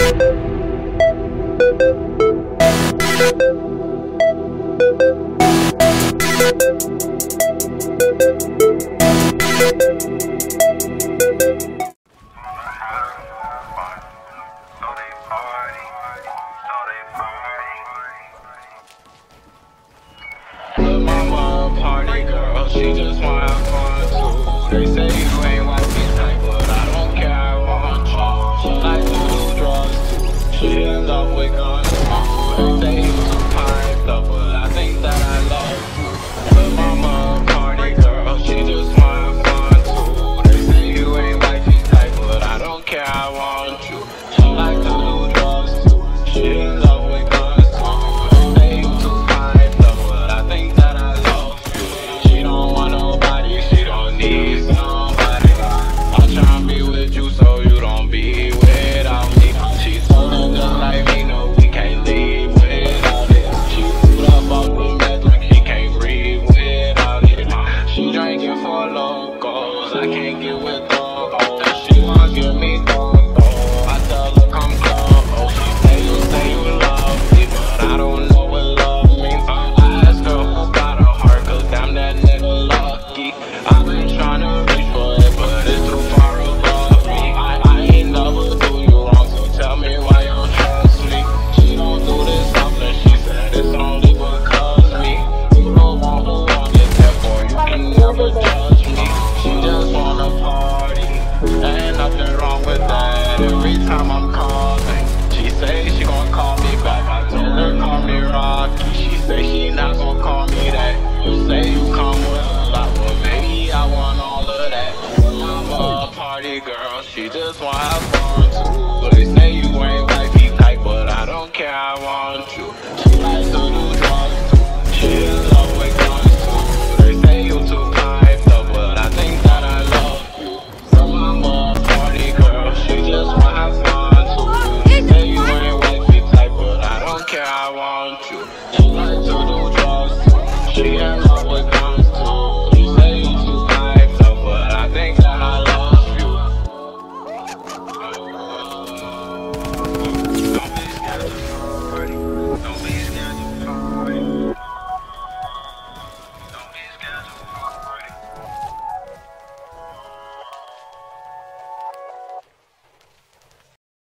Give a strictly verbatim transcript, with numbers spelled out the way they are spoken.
She just wanna have fun too. They say you ain't like me type, but I don't care, I want you. She likes to do drugs too. She ends up with guns too. They say you too piped up, but I think that I love you. But mama, party girl, she just wanna have fun too. They say you ain't like me type, but I don't care, I want you. She likes to do drugs too. She ends up with guns too. They say you too piped up, but I think that I love you. I can't get with dog, oh, she wanna give me dog, oh, I tell her come club, oh, she say you say you love me, but I don't know what love means. I ask her who got a heart, cause I'm that nigga lucky. I've been tryna reach for it, but it's too far above me. I, I ain't never do you wrong, so tell me why you trust me. She don't do this often, she said it's only because me. You don't want to walk it, therefore you can never judge me. She just wanna party, ain't nothing wrong with that. Every time I'm calling, she say she gon' call me back. I told her call me Rocky, she say she not gon' call me back.